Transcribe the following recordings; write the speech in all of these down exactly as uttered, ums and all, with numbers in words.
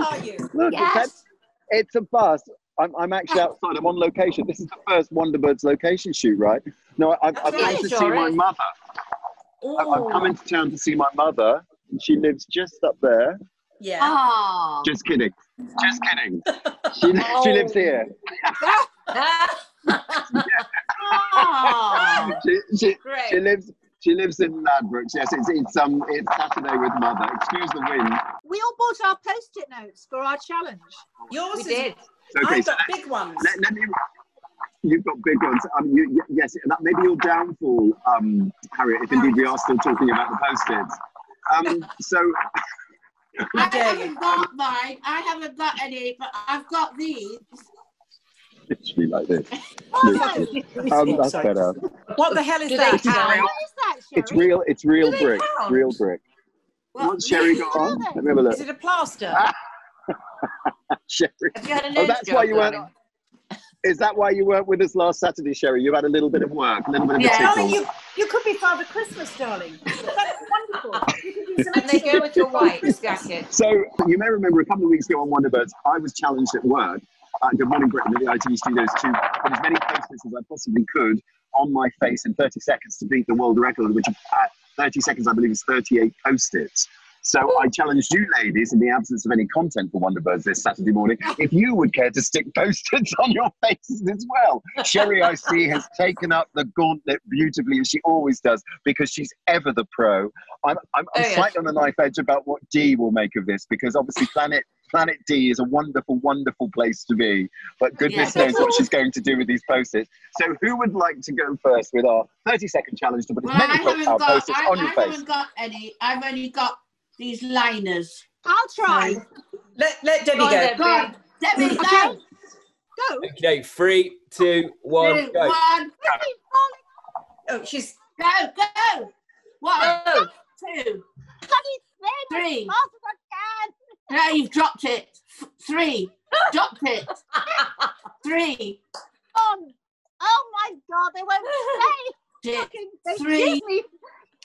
are you? Look, yes. It's a bus. I'm, I'm actually outside. I'm on location. This is the first Wonderbirds location shoot, right? No, I've, I've come to see my mother. I've, I've come into town to see my mother. And she lives just up there. Yeah. Oh. Just kidding. Just kidding. She, oh. she lives here. Oh. she, she, she lives. She lives in Ladbrooks. Yes, it's it's um it's Saturday with Mother. Excuse the wind. We all bought our Post-it notes for our challenge. Yours we is did. Okay, I've so got let, big ones. Let, let me, you've got big ones. Um, you, you, yes, that may be your downfall, um, Harriet. If indeed we are still talking about the Post-its. Um, so. I haven't got mine. I haven't got any, but I've got these. It should be like this. Oh, um, that's sorry. better. What the hell is that? It's, real, is that it's real. It's real brick. Count? Real brick. Well, what's Sherry got on? Let me have a look. Is it a plaster? Sherry. Have you had an oh, that's why you weren't. Is that why you weren't with us last Saturday, Sherry? You had a little bit of work, a little bit of yeah. a tickle. You, you could be Father Christmas, darling. That's wonderful. You could do some and they go with your white jacket. So you may remember a couple of weeks ago on Wonderbirds, I was challenged at work. Uh, Good Morning Britain at the I T V studios to put as many posters as I possibly could on my face in thirty seconds to beat the world record, which at thirty seconds I believe is thirty-eight post-its. So I challenged you ladies, in the absence of any content for Wonderbirds this Saturday morning, if you would care to stick post-its on your faces as well. Sherry, I see, has taken up the gauntlet beautifully, as she always does, because she's ever the pro. I'm, I'm, I'm oh, yeah. slightly on the knife edge about what D will make of this, because obviously Planet Planet D is a wonderful, wonderful place to be, but goodness yeah. knows what she's going to do with these post-its. So who would like to go first with our thirty-second challenge to put well, as many post-its on I, your I face? I haven't got any. I've only got these liners. I'll try. Let, let Debbie go. go. go on. Debbie, go. Go. Okay, three, two, one, two, go. One, three, oh, she's... Go, go. One, go. two, three. Now you've dropped it. Three. Dropped it. Three. One. Oh, my God, they won't stay. Three. Three.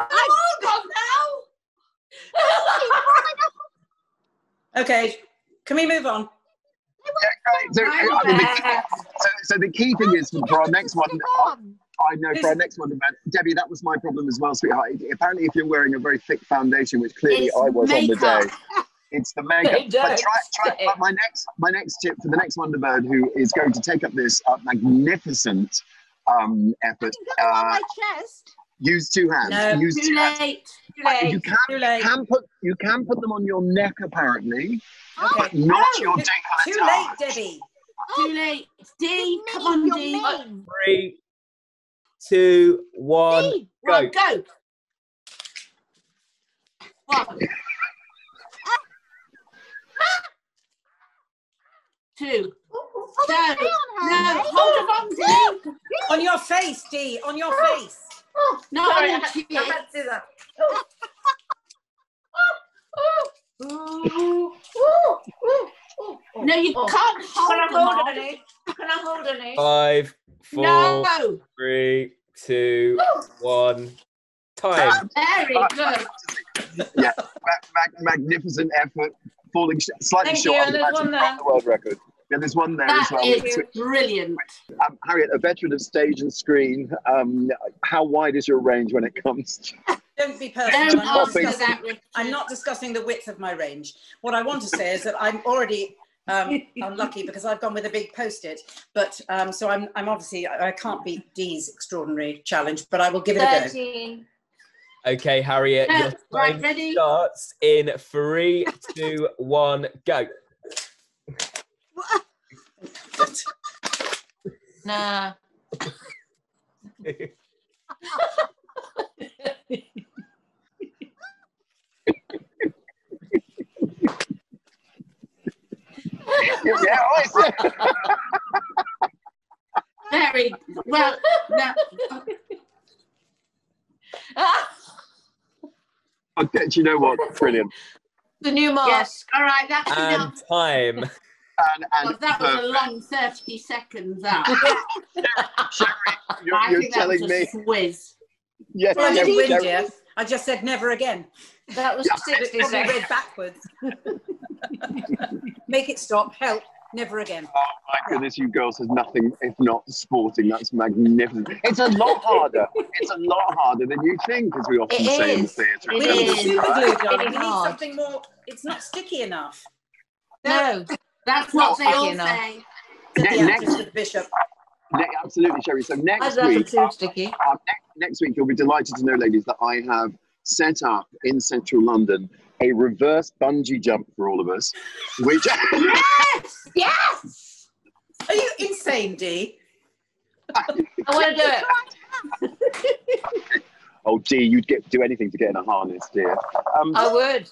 I'm all gone now. Okay, can we move on? Yeah, right. so, I mean, so, so the key thing is for our next one, I know for our next one, about Debbie, that was my problem as well, sweetheart. Apparently, if you're wearing a very thick foundation, which clearly I was on the day, it's the makeup. But try, try, but my next, my next tip for the next Wonderbird, who is going to take up this uh, magnificent um, effort. Uh, on my chest. Use two hands. No, Use too, two late. Hands. too late. You can, too late. can put you can put them on your neck apparently, okay. but not no, your decolletage. Too late, Debbie. Oh, too late. D, come on, D. Mean. Three, two, one, D. go. Right, go. One. Two. Oh, no, no, hold it on, D. On your face, D. On your oh. face. Oh, no, sorry, I, had, I had to do that. Oh. oh, oh, oh, oh, oh, oh, no, you oh. can't hold any. Can I hold any? Five, four, no. three, two, oh. one. Time. Oh, very good. yeah, mag magnificent effort. Falling sh slightly Thank short. Thank you. There's one there. The world record. Yeah, there's one there that as well. That is brilliant. Um, Harriet, a veteran of stage and screen, um, how wide is your range when it comes to... Don't be personal. I'm, I'm not discussing the width of my range. What I want to say is that I'm already um, unlucky because I've gone with a big post-it, but um, so I'm, I'm obviously, I, I can't beat Dee's extraordinary challenge, but I will give it a go. Okay, Harriet, your time right, ready? starts in three, two, one, go. Nah. yeah, Very well. Now. Okay, do you know what? Brilliant. The new mask. Yes. All right, that's and enough. time. And, and well, that perfect. was a long thirty seconds. That. Sherry, you're, I you're think telling that was a me. Whiz. Yes, well, yes, yes. I just said never again. That was specifically read backwards. Make it stop. Help. Never again. Oh my goodness, you girls have nothing if not sporting. That's magnificent. It's a lot harder. It's a lot harder than you think, as we often it say is. in the theatre. It is. It right? is. It we need hard. something more. It's not sticky enough. No, no that's not sticky all enough. Say. Ne next, the bishop. Ne absolutely, Sherry. So next week, too, sticky. Uh, ne next week, you'll be delighted to know, ladies, that I have set up in central London a reverse bungee jump for all of us. Which yes, yes. Are you insane, Dee? I want to do it. Oh, Dee, you'd get do anything to get in a harness, dear. Um, I would.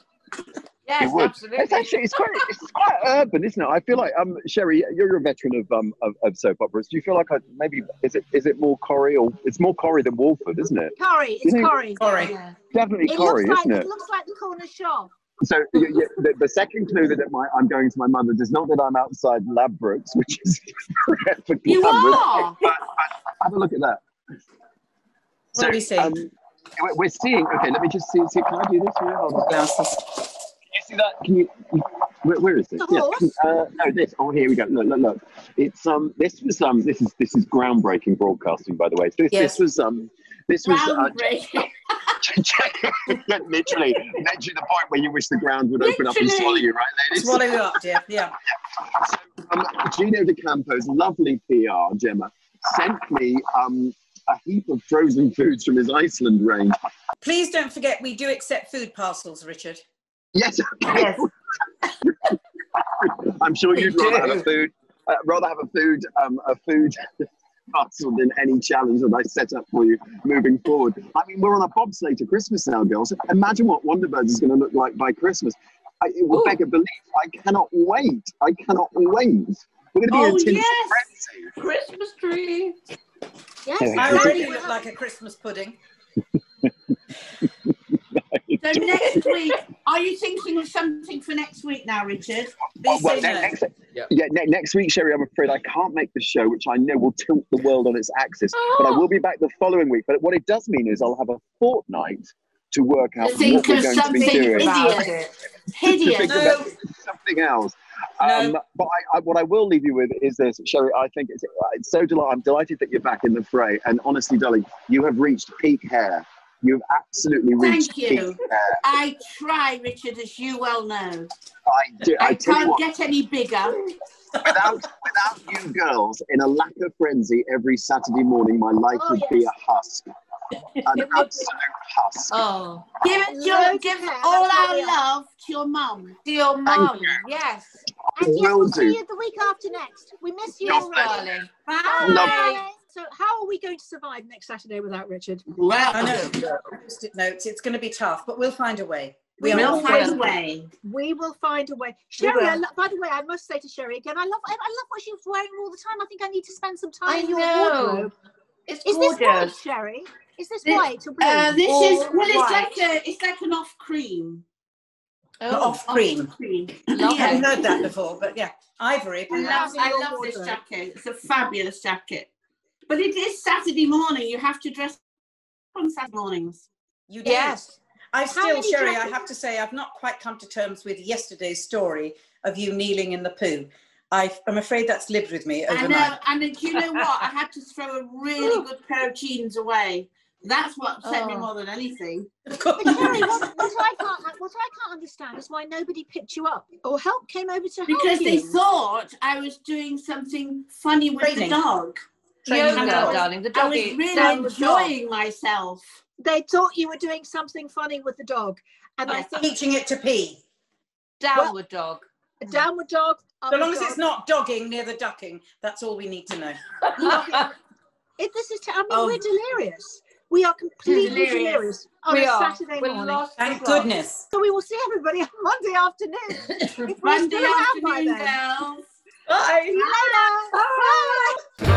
Yes, it would. Absolutely. It's actually it's quite it's quite urban, isn't it? I feel like um, Sherry, you're a veteran of um of, of soap operas. Do you feel like I, maybe is it is it more Corrie or it's more Corrie than Walford, isn't it? Corrie, it's Corrie. Corrie, yeah. Definitely it Corrie, like, isn't it? It looks like the corner shop. So you, you, the, the second clue that my, I'm going to my mother's is not that I'm outside Ladbrooks, which is you are. But, uh, have a look at that. So, what are we seeing? Um, we're seeing. Okay, let me just see. see can I do this? Here? Hold on. See that? Can you? Where, where is this? Yeah. Uh, no, this. Oh, here we go. Look, look, look. It's um. This was um. This is this is groundbreaking broadcasting, by the way. This, yes. this was um. This was uh, literally, literally the point where you wish the ground would literally. open up and swallow you, right, ladies? Swallow you up, dear. Yeah. So, um, Gino De Campo's lovely P R, Gemma, sent me um a heap of frozen foods from his Iceland range. Please don't forget, we do accept food parcels, Richard. Yes. yes. I'm sure you'd rather have a food, uh, rather have a food, um, a food parcel than any challenge that I set up for you moving forward. I mean, we're on a bobsleigh to Christmas now, girls. Imagine what Wonderbirds is going to look like by Christmas. I, it will Ooh. beg a belief. I cannot wait. I cannot wait. We're going to be oh, a yes. frenzy. Christmas tree. Yes. Yeah, I already look like a Christmas pudding. So next week, are you thinking of something for next week now, Richard? Oh, well, ne next, yeah, yeah ne next week, Sherry, I'm afraid I can't make the show, which I know will tilt the world on its axis, oh. but I will be back the following week. But what it does mean is I'll have a fortnight to work out to think what of we're going to be doing. Hideous. Hideous. to think no. about something else. Um, no. But I, I, what I will leave you with is this, Sherry. I think it's, it's so delight. I'm delighted that you're back in the fray. And honestly, darling, you have reached peak hair. You've absolutely reached Thank you. I try, Richard, as you well know. I do. I, I can't what, get any bigger. Without, without you girls, in a lack of frenzy every Saturday morning, my life oh, would yes. be a husk. An absolute husk. Oh. Give, your, give all our love to your mum. To your mum, yes. And yes, we'll see you the week after next. We miss you, darling. Bye. Bye. So how are we going to survive next Saturday without Richard? Well, I know. Post-it notes. It's going to be tough, but we'll find a way. We will find a way. We will find a way. Sherry, I by the way, I must say to Sherry again, I love, I, I love what she's wearing all the time. I think I need to spend some time I in your know. wardrobe. It's is gorgeous. This white, Sherry? Is this, this white or blue? Uh, this or is well, it's white. like a, it's like an off cream. Oh, off cream. Off cream. Love yeah, I've heard that before, but yeah, ivory. I love, I love this jacket. It's a fabulous jacket. But it is Saturday morning. You have to dress on Saturday mornings. You do. Yes. I still, Sherry, I have to say, I've not quite come to terms with yesterday's story of you kneeling in the poo. I've, I'm afraid that's lived with me overnight. I know, and then, you know what? I had to throw a really good pair of jeans away. That's what upset oh. me more than anything. But Sherry, what, what, I can't, what I can't understand is why nobody picked you up or help came over to help you. Because they thought I was doing something funny with Training. the dog. Yoga, darling. The dog I was really enjoying myself. They thought you were doing something funny with the dog, and yeah. I think teaching it to pee. Downward well, dog. A downward dog. So long as dog. it's not dogging near the ducking, that's all we need to know. if this is, I mean, oh. we're delirious. We are completely delirious, delirious on we a are. Saturday we're morning. Thank goodness. So we will see everybody on Monday afternoon. if Monday afternoon, girls. Bye. See you later. Bye. Bye. Bye.